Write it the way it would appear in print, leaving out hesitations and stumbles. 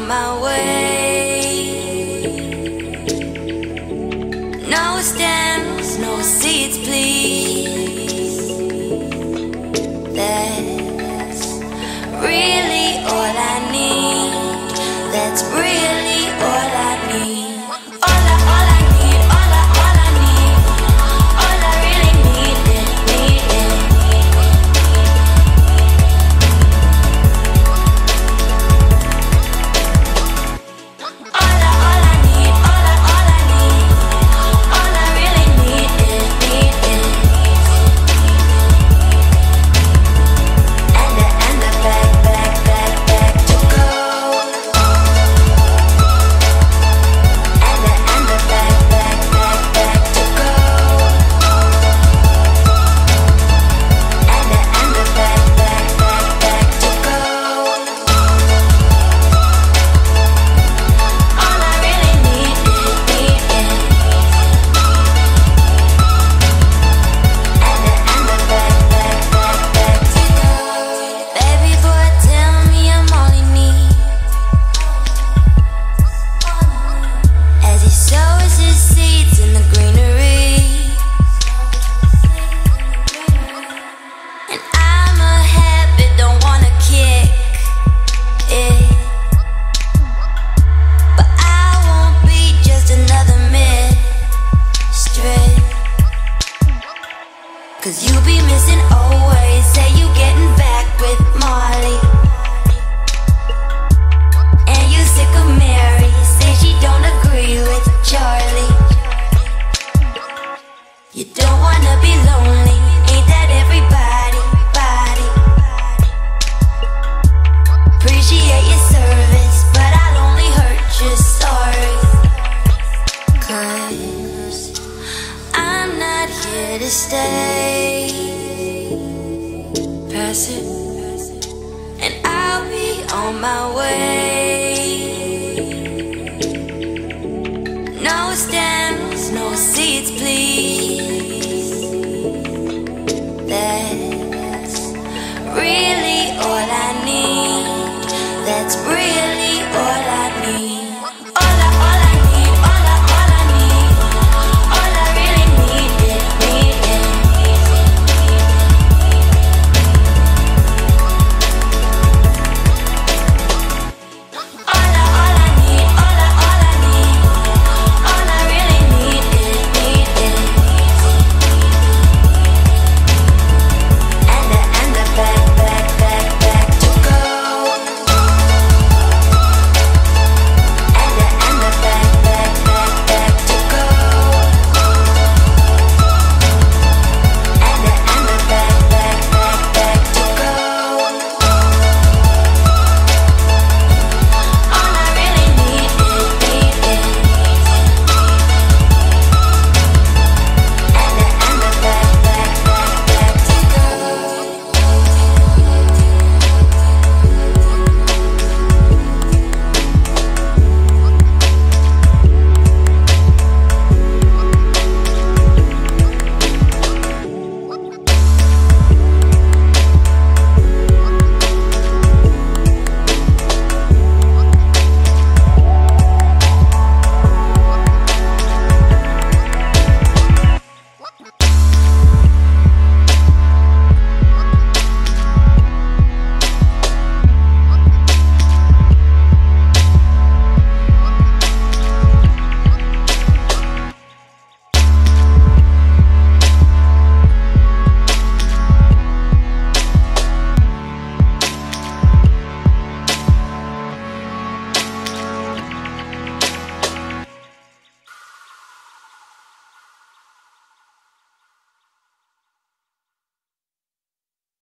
on my way. No stems, no seeds, please. That's really all I need. That's really